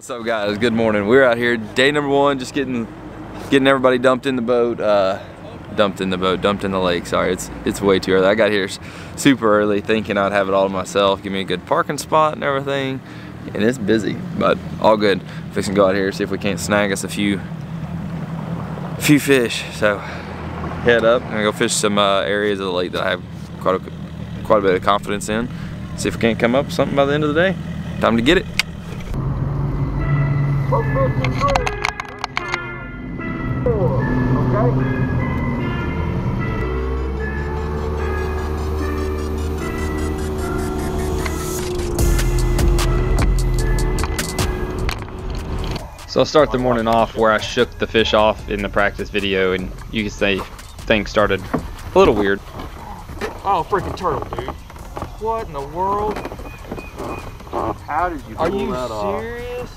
What's up, guys? Good morning. We're out here day number one, just getting everybody dumped in the boat, dumped in the lake. Sorry, it's way too early. I got here super early thinking I'd have it all to myself, give me a good parking spot and everything, and it's busy, but all good. Fixing to go out here, see if we can't snag us a few fish. So head up and go fish some areas of the lake that I have quite a bit of confidence in. See if we can't come up with something by the end of the day. Time to get it. Okay. So I'll start the morning off where I shook the fish off in the practice video, and you can say things started a little weird. Oh, freaking turtle, dude. What in the world? How did you pull that off? Are you serious?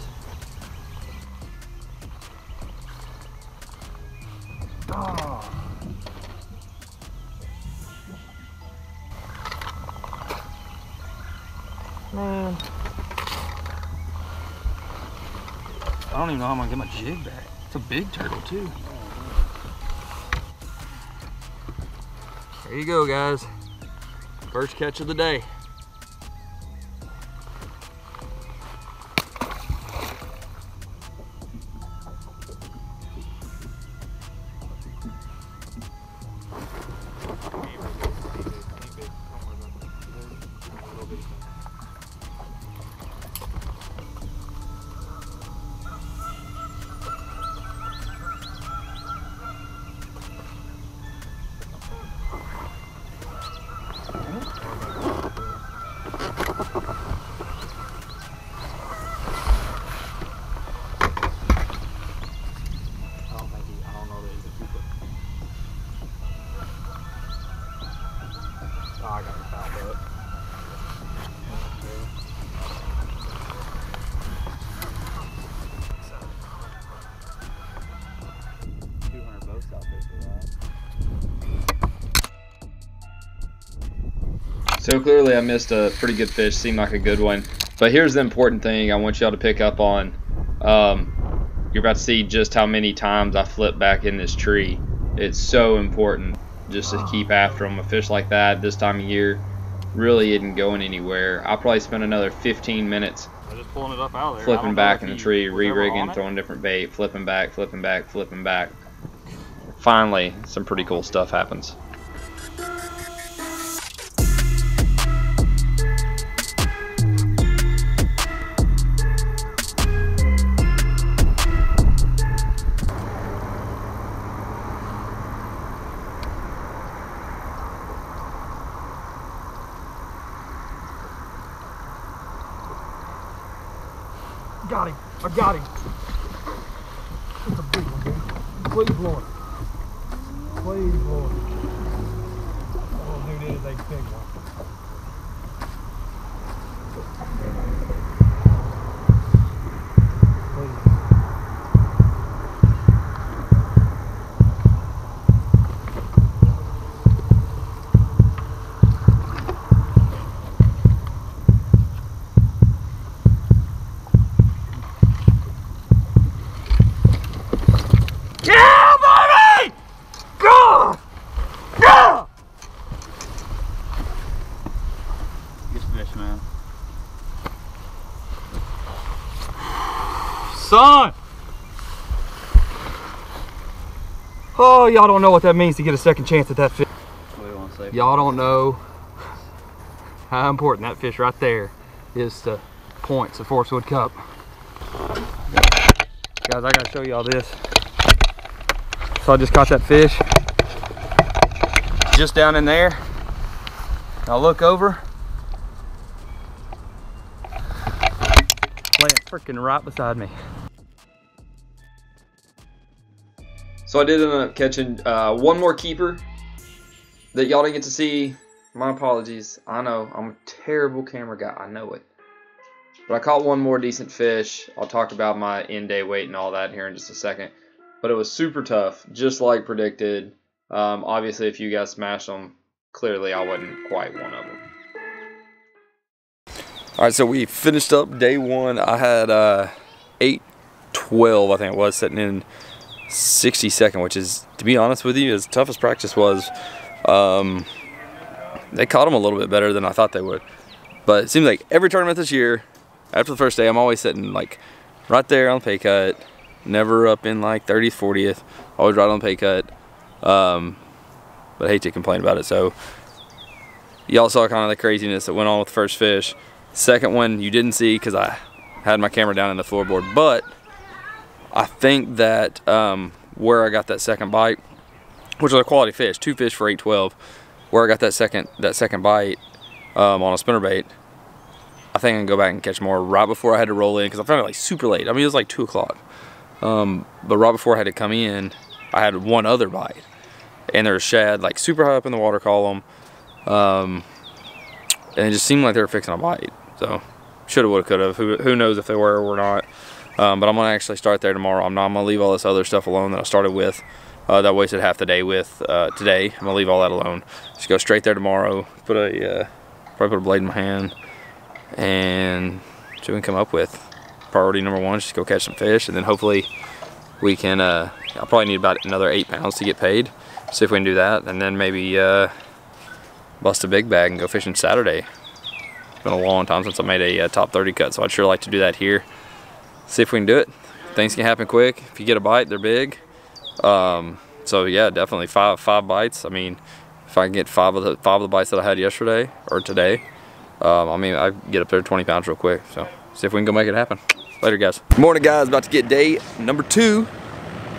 Oh. Man. I don't even know how I'm gonna get my jig back. It's a big turtle too. There you go, guys. First catch of the day. So clearly I missed a pretty good fish, seemed like a good one. But here's the important thing I want y'all to pick up on. You're about to see just how many times I flip back in this tree. It's so important just to keep after them. A fish like that this time of year really isn't going anywhere. I'll probably spend another 15 minutes just pulling it up out there, flipping back in the tree, re-rigging, throwing different bait, flipping back. Finally, some pretty cool stuff happens. Got him. I got him. It's a big one, dude. Please, Lord. Please, Lord. Oh, dude, it is a big son. Oh, y'all don't know what that means to get a second chance at that fish. Y'all don't know how important that fish right there is to points at Forrest Wood Cup. Guys, I gotta show y'all this. So I just caught that fish just down in there. Now look over. Laying freaking right beside me. So I did end up catching one more keeper that y'all didn't get to see. My apologies. I know, I'm a terrible camera guy. I know it. But I caught one more decent fish. I'll talk about my end day weight and all that here in just a second. But it was super tough, just like predicted. Obviously, if you guys smashed them, clearly I wasn't quite one of them. All right, so we finished up day one. I had 8:12, I think it was, sitting in 62nd, which is, to be honest with you, as tough as practice was, they caught them a little bit better than I thought they would. But it seems like every tournament this year, after the first day, I'm always sitting like right there on the pay cut, never up in like 30th, 40th, always right on the pay cut. But I hate to complain about it. So y'all saw kind of the craziness that went on with the first fish. Second one you didn't see because I had my camera down in the floorboard, but I think that where I got that second bite, which was a quality fish, 2 fish for 812, where I got that second bite on a spinnerbait, I think I can go back and catch more right before I had to roll in, because I found it like super late. I mean, it was like 2 o'clock, but right before I had to come in, I had one other bite, and there was shad like super high up in the water column, and it just seemed like they were fixing a bite. So should have, would have, could have. Who knows if they were or were not. But I'm going to actually start there tomorrow. I'm going to leave all this other stuff alone that I started with, that I wasted half the day with today. I'm going to leave all that alone. Just go straight there tomorrow. Put a probably put a blade in my hand and see what we can come up with. Priority number one is just go catch some fish, and then hopefully we can, I'll probably need about another 8 pounds to get paid. See if we can do that, and then maybe bust a big bag and go fishing Saturday. It's been a long time since I made a top 30 cut, so I'd sure like to do that here. See if we can do it. Things can happen quick. If you get a bite, they're big. So yeah, definitely five bites. I mean, if I can get five of the bites that I had yesterday or today, I mean, I get up there 20 pounds real quick. So see if we can go make it happen. Later, guys. Morning, guys. About to get day number 2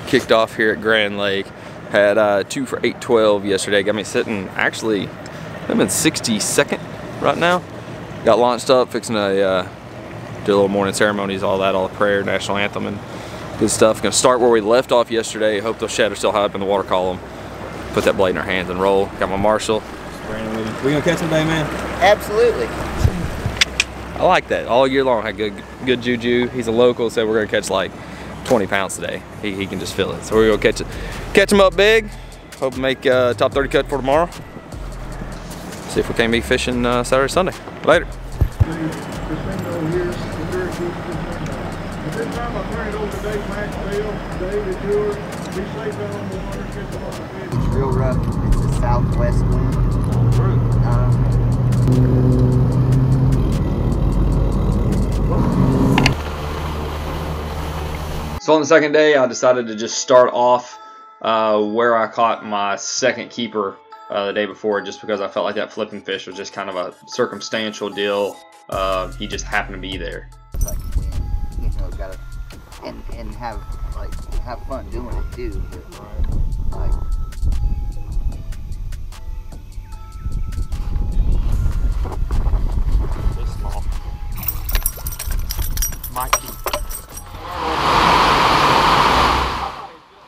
kicked off here at Grand Lake. Had 2 for 812 yesterday. Got me sitting, actually, I'm in 62nd right now. Got launched up, fixing a do a little morning ceremonies, all the prayer, national anthem, and good stuff. Gonna start where we left off yesterday. Hope those shad are still high up in the water column. Put that blade in our hands and roll. Got my Marshall. We gonna catch them today, man? Absolutely. I like that. All year long, had good juju. He's a local, so we're gonna catch like 20 pounds today. He can just feel it. So we're gonna catch him up big. Hope to make top 30 cut for tomorrow. See if we can't be fishing Saturday, Sunday. Later. It's real rough. It's a southwest wind. So on the second day, I decided to just start off where I caught my second keeper the day before, just because I felt like that flipping fish was just kind of a circumstantial deal. He just happened to be there. Like, you know, gotta and have like have fun doing it too. Like, this small, Mikey.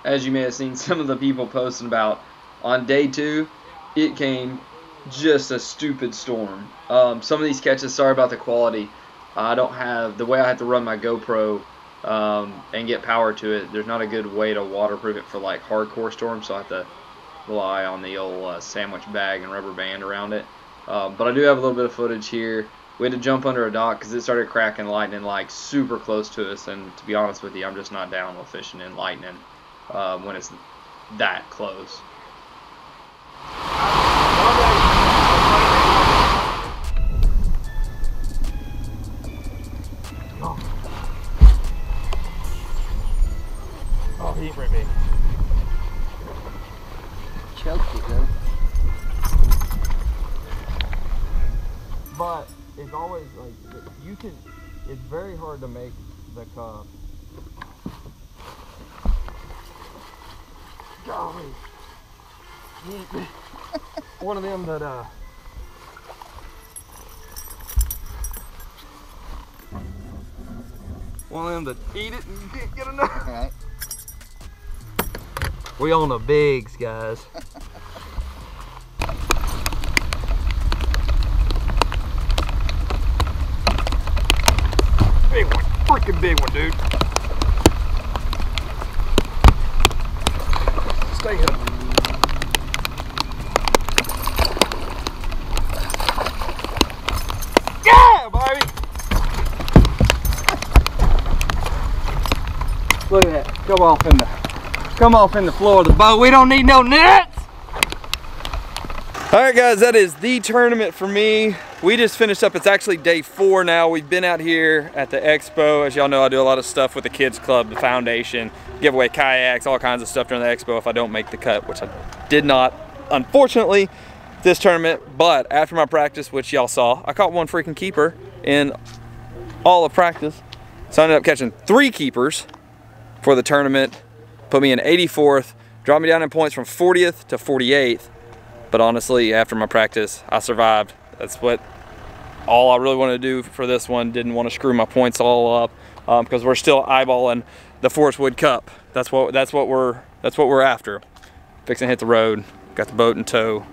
As you may have seen, some of the people posting about on day 2, it came just a stupid storm. Some of these catches, sorry about the quality. I don't have, the way I have to run my GoPro and get power to it, there's not a good way to waterproof it for like hardcore storms, so I have to rely on the old sandwich bag and rubber band around it. But I do have a little bit of footage here. We had to jump under a dock because it started cracking lightning like super close to us, and to be honest with you, I'm just not down with fishing in lightning when it's that close. But it's always like you can, it's very hard to make the cup. Golly. One of them that eat it and can't get enough. All right. We on the bigs, guys. Big one, freaking big one, dude. Stay up. Yeah, baby. Look at that. Come off in the floor of the boat. We don't need no nets. All right, guys, that is the tournament for me. We just finished up. It's actually day 4 now. We've been out here at the expo. As y'all know, I do a lot of stuff with the kids club, the foundation, give away kayaks, all kinds of stuff during the expo if I don't make the cut, which I did not, unfortunately, this tournament. But after my practice, which y'all saw, I caught one freaking keeper in all of practice. So I ended up catching 3 keepers for the tournament, put me in 84th, dropped me down in points from 40th to 48th. But honestly, after my practice, I survived. That's what all I really wanted to do for this one. Didn't want to screw my points all up because we're still eyeballing the Forrest Wood Cup. That's what we're after. Fixing to hit the road. Got the boat in tow.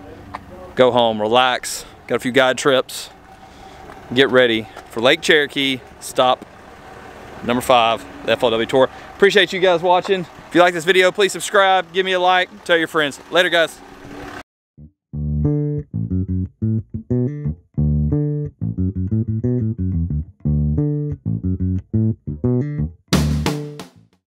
Go home, relax. Got a few guide trips. Get ready for Lake Cherokee stop number 5, the FLW Tour. Appreciate you guys watching. If you like this video, please subscribe. Give me a like. Tell your friends. Later, guys.